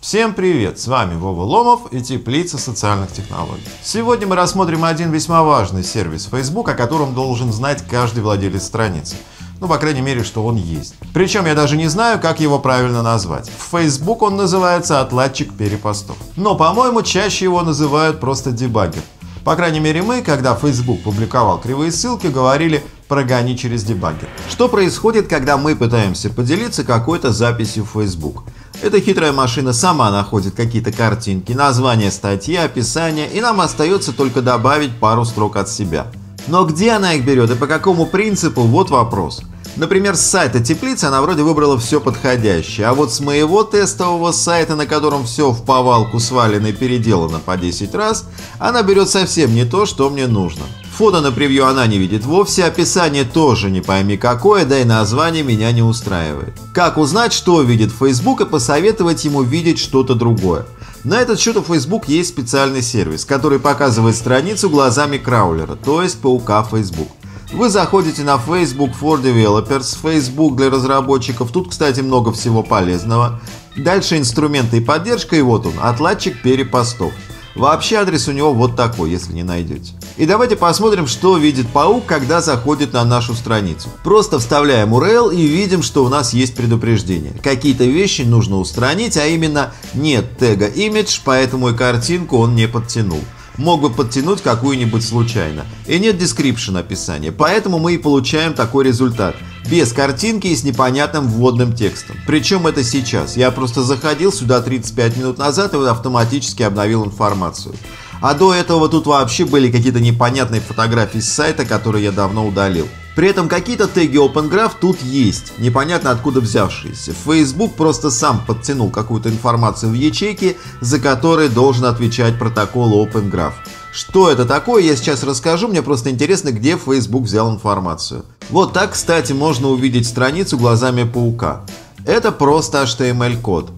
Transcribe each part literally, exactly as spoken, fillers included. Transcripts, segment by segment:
Всем привет! С вами Вова Ломов и Теплица социальных технологий. Сегодня мы рассмотрим один весьма важный сервис Facebook, о котором должен знать каждый владелец страницы. Ну, по крайней мере, что он есть. Причем я даже не знаю, как его правильно назвать. В Facebook он называется отладчик перепостов. Но, по-моему, чаще его называют просто дебаггер. По крайней мере, мы, когда Facebook публиковал кривые ссылки, говорили «прогони через дебаггер». Что происходит, когда мы пытаемся поделиться какой-то записью в Facebook? Эта хитрая машина сама находит какие-то картинки, название статьи, описание, и нам остается только добавить пару строк от себя. Но где она их берет и по какому принципу – вот вопрос. Например, с сайта Теплицы она вроде выбрала все подходящее, а вот с моего тестового сайта, на котором все в повалку свалено и переделано по десять раз, она берет совсем не то, что мне нужно. Фото на превью она не видит вовсе, описание тоже не пойми какое, да и название меня не устраивает. Как узнать, что видит Facebook, и посоветовать ему видеть что-то другое? На этот счет у Facebook есть специальный сервис, который показывает страницу глазами краулера, то есть паука Facebook. Вы заходите на Facebook for Developers, Facebook для разработчиков, тут, кстати, много всего полезного. Дальше инструменты и поддержка, и вот он, отладчик перепостов. Вообще адрес у него вот такой, если не найдете. И давайте посмотрим, что видит паук, когда заходит на нашу страницу. Просто вставляем ю ар эл и видим, что у нас есть предупреждение. Какие-то вещи нужно устранить, а именно нет тега image, поэтому и картинку он не подтянул. Мог бы подтянуть какую-нибудь случайно. И нет description описания, поэтому мы и получаем такой результат. Без картинки и с непонятным вводным текстом. Причем это сейчас. Я просто заходил сюда тридцать пять минут назад и автоматически обновил информацию. А до этого тут вообще были какие-то непонятные фотографии с сайта, которые я давно удалил. При этом какие-то теги Open Graph тут есть, непонятно откуда взявшиеся. Facebook просто сам подтянул какую-то информацию в ячейке, за которой должен отвечать протокол Open Graph. Что это такое, я сейчас расскажу, мне просто интересно, где Facebook взял информацию. Вот так, кстати, можно увидеть страницу глазами паука. Это просто эйч ти эм эль-код.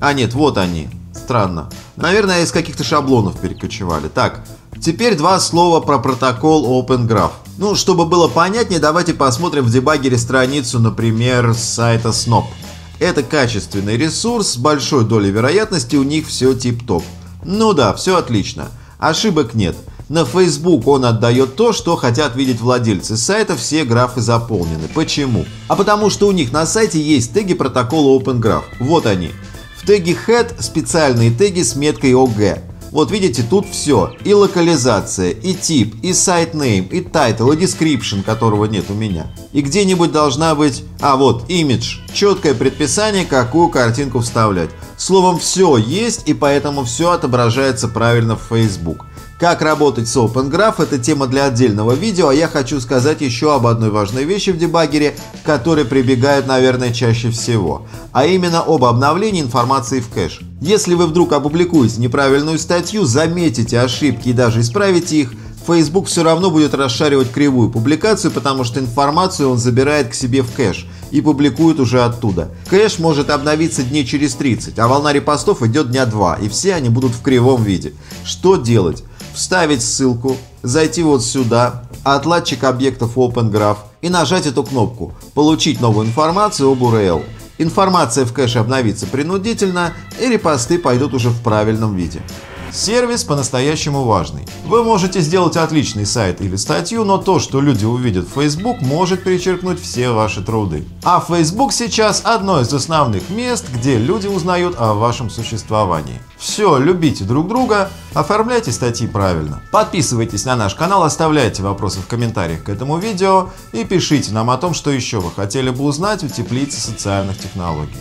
А нет, вот они. Странно. Наверное, из каких-то шаблонов перекочевали. Так, теперь два слова про протокол Open Graph. Ну, чтобы было понятнее, давайте посмотрим в дебаггере страницу, например, с сайта Snob. Это качественный ресурс, с большой долей вероятности у них все тип-топ. Ну да, все отлично. Ошибок нет. На Facebook он отдает то, что хотят видеть владельцы сайта, все графы заполнены. Почему? А потому что у них на сайте есть теги протокола Open Graph. Вот они. В теге head специальные теги с меткой о джи. Вот видите, тут все. И локализация, и тип, и сайт-нейм, и тайтл, и description, которого нет у меня. И где-нибудь должна быть... А, вот, image. Четкое предписание, какую картинку вставлять. Словом, все есть, и поэтому все отображается правильно в Facebook. Как работать с Open Graph – это тема для отдельного видео, а я хочу сказать еще об одной важной вещи в дебаггере, к которой прибегают, наверное, чаще всего, а именно об обновлении информации в кэш. Если вы вдруг опубликуете неправильную статью, заметите ошибки и даже исправите их, Facebook все равно будет расшаривать кривую публикацию, потому что информацию он забирает к себе в кэш и публикует уже оттуда. Кэш может обновиться дней через тридцать, а волна репостов идет дня два, и все они будут в кривом виде. Что делать? Вставить ссылку, зайти вот сюда, отладчик объектов Open Graph и нажать эту кнопку «Получить новую информацию об ю ар эл». Информация в кэше обновится принудительно, и репосты пойдут уже в правильном виде. Сервис по-настоящему важный. Вы можете сделать отличный сайт или статью, но то, что люди увидят в Facebook, может перечеркнуть все ваши труды. А Facebook сейчас одно из основных мест, где люди узнают о вашем существовании. Все, любите друг друга, оформляйте статьи правильно. Подписывайтесь на наш канал, оставляйте вопросы в комментариях к этому видео и пишите нам о том, что еще вы хотели бы узнать у Теплицы социальных технологий.